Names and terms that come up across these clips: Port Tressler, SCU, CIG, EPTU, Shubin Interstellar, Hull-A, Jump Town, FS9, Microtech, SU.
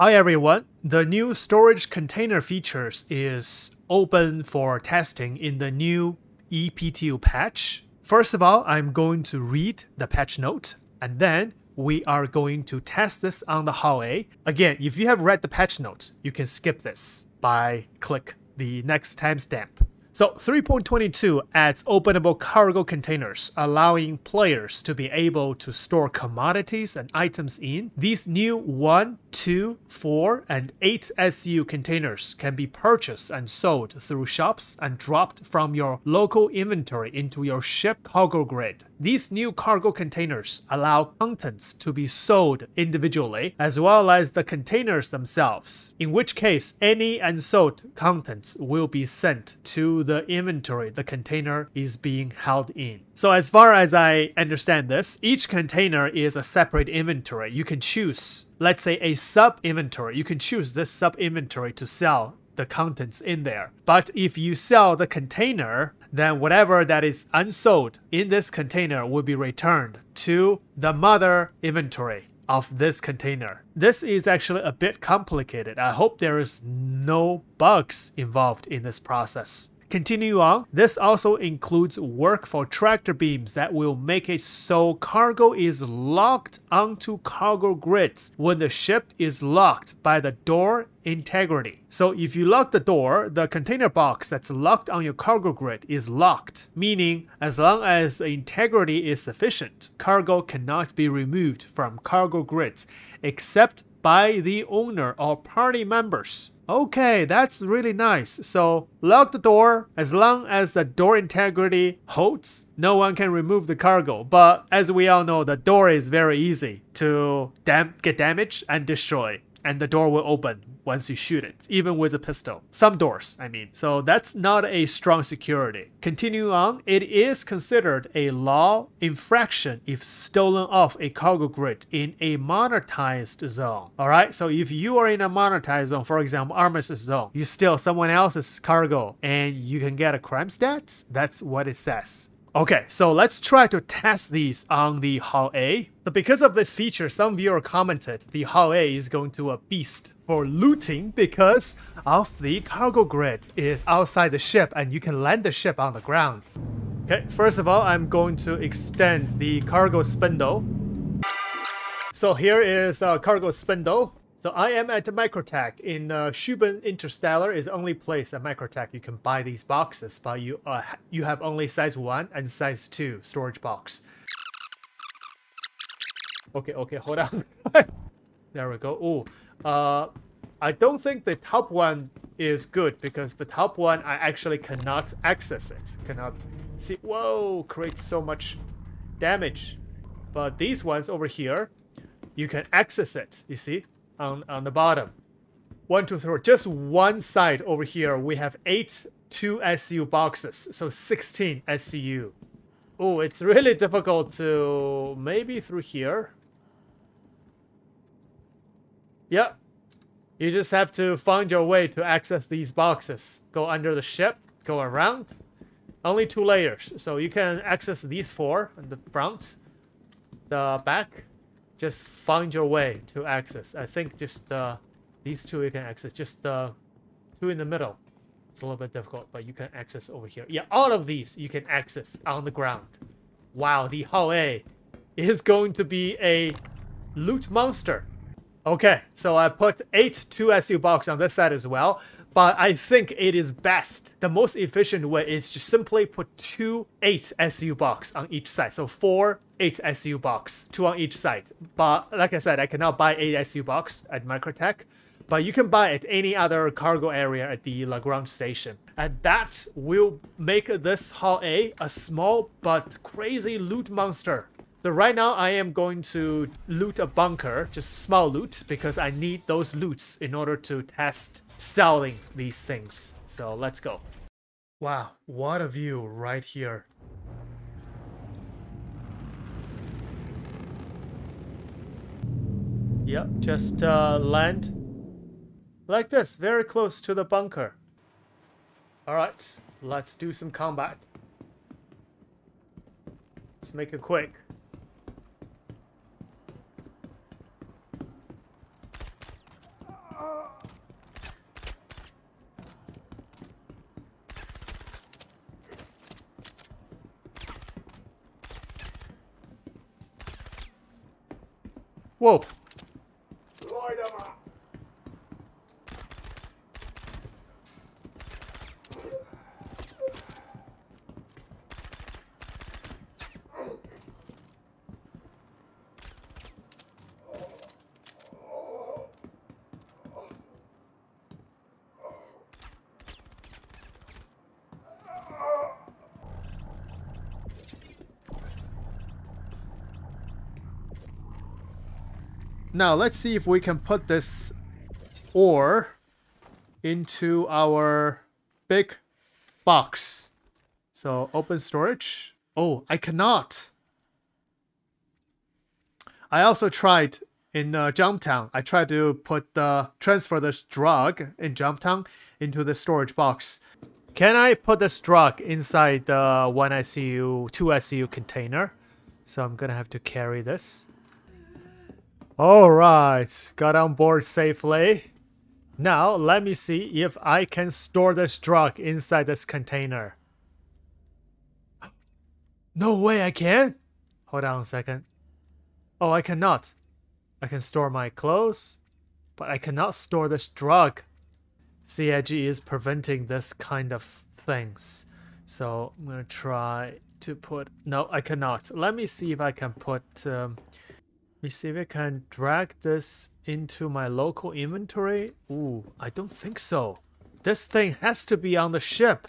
Hi everyone, the new storage container features is open for testing in the new EPTU patch. First of all, I'm going to read the patch note, and then we are going to test this on the Hull-A. Again, if you have read the patch note, you can skip this by click the next timestamp. So 3.22 adds openable cargo containers, allowing players to be able to store commodities and items in. These new 1, 2, 4, and 8 SU containers can be purchased and sold through shops and dropped from your local inventory into your ship cargo grid. These new cargo containers allow contents to be sold individually, as well as the containers themselves, in which case any unsold contents will be sent to the inventory the container is being held in. So as far as I understand this, each container is a separate inventory. You can choose, let's say, a sub-inventory. You can choose this sub-inventory to sell the contents in there. But if you sell the container, then whatever that is unsold in this container will be returned to the mother inventory of this container. This is actually a bit complicated. I hope there is no bugs involved in this process. Continue on, this also includes work for tractor beams that will make it so cargo is locked onto cargo grids when the ship is locked by the door integrity. So if you lock the door, the container box that's locked on your cargo grid is locked, meaning as long as the integrity is sufficient, cargo cannot be removed from cargo grids except by the owner or party members. Okay, that's really nice. So lock the door. As long as the door integrity holds, no one can remove the cargo. But as we all know, the door is very easy to get damaged and destroy. And the door will open once you shoot it, even with a pistol. Some doors, I mean. So that's not a strong security. Continue on, it is considered a law infraction if stolen off a cargo grid in a monetized zone. Alright, so if you are in a monetized zone, for example, armistice zone, you steal someone else's cargo and you can get a crime stat? That's what it says. Okay, so let's try to test these on the Hull-A. So because of this feature, some viewer commented the Hull-A is going to a beast for looting because of the cargo grid is outside the ship and you can land the ship on the ground. Okay, first of all, I'm going to extend the cargo spindle. So here is our cargo spindle. So I am at Microtech in Shubin Interstellar is the only place at Microtech you can buy these boxes, but you have only size 1 and size 2 storage box. Okay, hold on. There we go. Ooh, I don't think the top one is good because the top one I actually cannot access it. Cannot see. Whoa, creates so much damage. But these ones over here, you can access it, you see? On the bottom. 1, 2, 3, just one side over here. We have 8 2 SU boxes, so 16 SU. Oh, it's really difficult to maybe through here. Yeah, you just have to find your way to access these boxes. Go under the ship, go around. Only 2 layers, so you can access these 4 in the front, the back. Just find your way to access. I think just these 2 you can access. Just the 2 in the middle. It's a little bit difficult, but you can access over here. Yeah, all of these you can access on the ground. Wow, the Hull-A is going to be a loot monster. Okay, so I put 8 2SU box on this side as well. But I think it is best. The most efficient way is to simply put 2 8 SU box on each side. So 4 8 SU box, 2 on each side. But like I said, I cannot buy 8 SU box at Microtech. But you can buy at any other cargo area at the Lagrange station. And that will make this Hull-A a small but crazy loot monster. So right now I am going to loot a bunker, just small loot, because I need those loots in order to test selling these things. So let's go. Wow, what a view right here. Yep, just land like this, very close to the bunker. Alright, let's do some combat. Let's make it quick. Whoa. Now let's see if we can put this ore into our big box. So open storage. Oh, I cannot. I also tried in Jump Town. I tried to put the transfer this drug in Jump Town into the storage box. Can I put this drug inside the 1 SCU, 2 SCU container? So I'm gonna have to carry this. Alright, got on board safely. Now, let me see if I can store this drug inside this container. No way I can! Hold on a second. Oh, I cannot. I can store my clothes, but I cannot store this drug. CIG is preventing this kind of things. So, I'm gonna try to put... No, I cannot. Let me see if I can put... Let me see if I can drag this into my local inventory. Ooh, I don't think so. This thing has to be on the ship.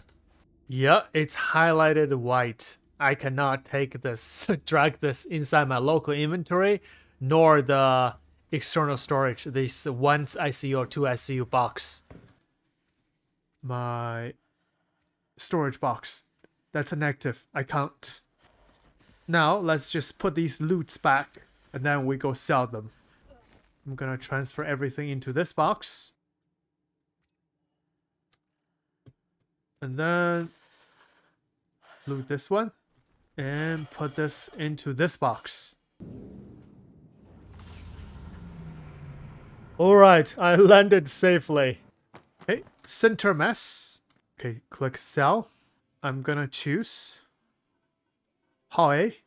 Yeah, it's highlighted white. I cannot take this, drag this inside my local inventory, nor the external storage, this 1 ICU or 2 ICU box. My storage box. That's an active. I can't. Now, let's just put these loots back. And then we go sell them. I'm gonna transfer everything into this box. And then loot this one. And put this into this box. Alright, I landed safely. Okay, center mass. Okay, click sell. I'm gonna choose Hull-A.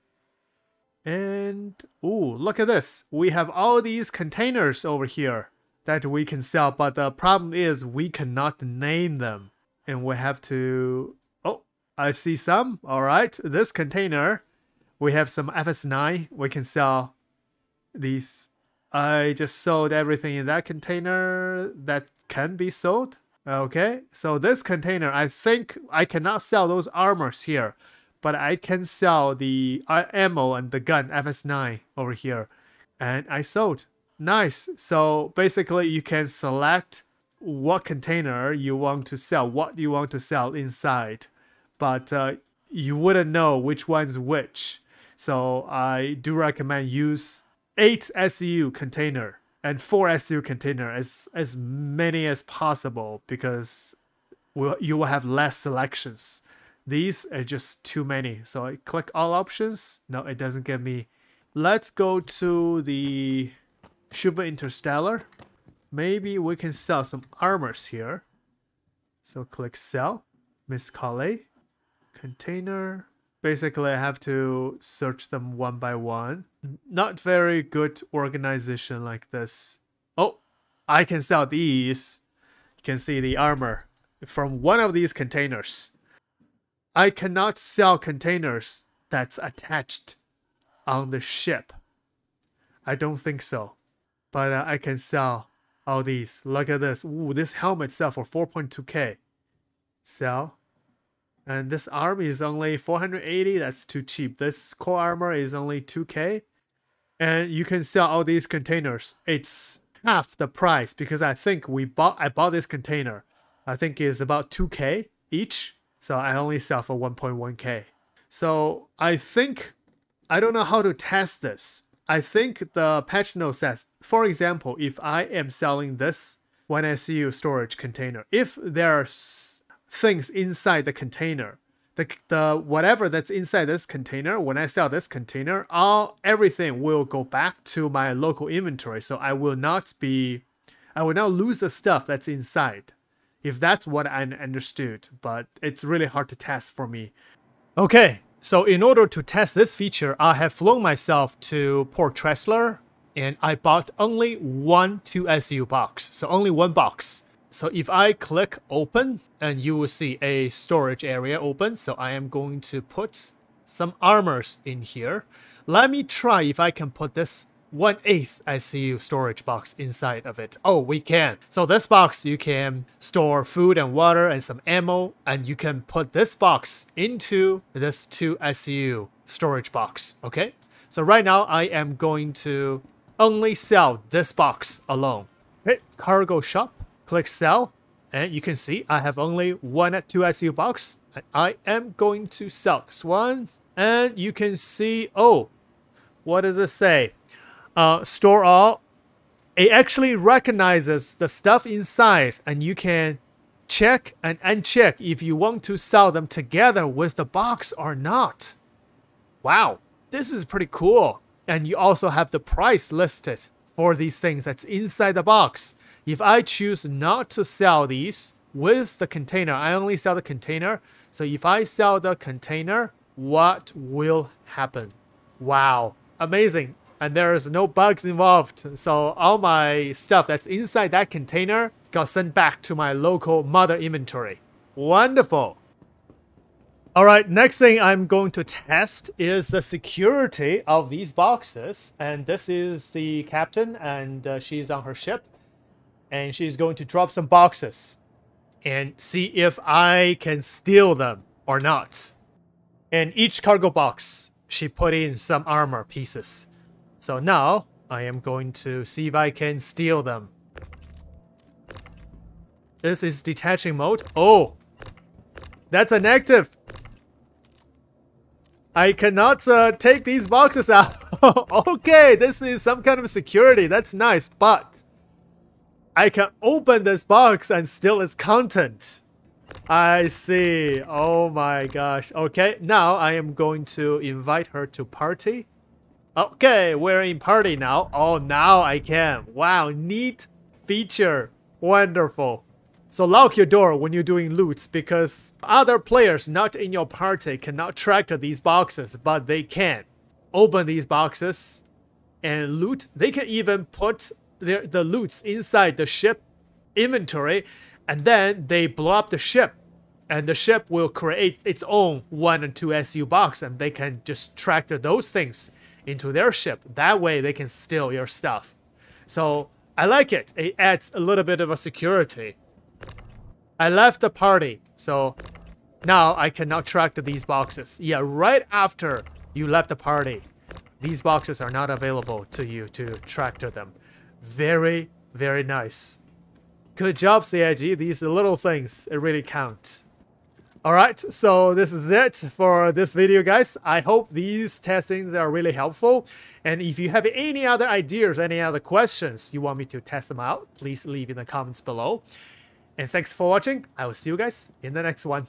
And, ooh, look at this. We have all these containers over here that we can sell, but the problem is we cannot name them. And we have to... Oh, I see some. All right, this container, we have some FS9. We can sell these. I just sold everything in that container that can be sold. Okay, so this container, I think I cannot sell those armors here. But I can sell the ammo and the gun, FS9, over here. And I sold. Nice. So basically you can select what container you want to sell, what you want to sell inside. But you wouldn't know which one's which. So I do recommend use 8 SCU container and 4 SCU container, as many as possible. Because you will have less selections. These are just too many. So I click all options. No, it doesn't give me. Let's go to the Shubin Interstellar. Maybe we can sell some armors here. So click sell. Miss Collie. Container. Basically, I have to search them one by one. Not very good organization like this. Oh, I can sell these. You can see the armor from one of these containers. I cannot sell containers that's attached on the ship. I don't think so. But I can sell all these. Look at this. Ooh, this helmet sells for 4.2k. Sell. And this arm is only 480. That's too cheap. This core armor is only 2k. And you can sell all these containers. It's half the price because I think I bought this container. I think it's about 2k each. So I only sell for 1.1k. So I think, I don't know how to test this. I think the patch note says, for example, if I am selling this 1SCU storage container, if there are things inside the container, the whatever that's inside this container, when I sell this container, everything will go back to my local inventory. So I will not lose the stuff that's inside. If that's what I understood, but it's really hard to test for me. Okay, so in order to test this feature, I have flown myself to Port Tressler and I bought only one 2SU box, so only one box. So if I click open, and you will see a storage area open, so I am going to put some armors in here. Let me try if I can put this 1/8 SCU storage box inside of it. Oh, we can. So this box, you can store food and water and some ammo, and you can put this box into this 2SU storage box, okay? So right now, I am going to only sell this box alone. Hit cargo shop, click sell, and you can see I have only one 2SU box, and I am going to sell this one. And you can see, oh, what does it say? Store all. It actually recognizes the stuff inside, and you can check and uncheck if you want to sell them together with the box or not. Wow, this is pretty cool. And you also have the price listed for these things that's inside the box. If I choose not to sell these with the container, I only sell the container. So if I sell the container, what will happen? Wow, amazing. And there is no bugs involved. So all my stuff that's inside that container got sent back to my local mother inventory. Wonderful. All right, next thing I'm going to test is the security of these boxes. And this is the captain, and she's on her ship. And she's going to drop some boxes and see if I can steal them or not. And each cargo box, she put in some armor pieces. So now, I am going to see if I can steal them. This is detaching mode. Oh! That's an active! I cannot take these boxes out. Okay, this is some kind of security. That's nice, but I can open this box and steal its content. I see. Oh my gosh. Okay, now I am going to invite her to party. Okay, we're in party now. Oh, now I can. Wow, neat feature. Wonderful. So lock your door when you're doing loots, because other players not in your party cannot track to these boxes, but they can open these boxes and loot. They can even put the loots inside the ship inventory, and then they blow up the ship, and the ship will create its own 1 and 2 SU box, and they can just track to those things into their ship. That way they can steal your stuff. So I like it. It adds a little bit of a security. I left the party, so now I cannot track to these boxes. Yeah, right after you left the party, these boxes are not available to you to track to them. Very, very nice. Good job, CIG. These little things, it really counts. Alright, so this is it for this video, guys. I hope these testings are really helpful. And if you have any other ideas, any other questions you want me to test them out, please leave in the comments below. And thanks for watching. I will see you guys in the next one.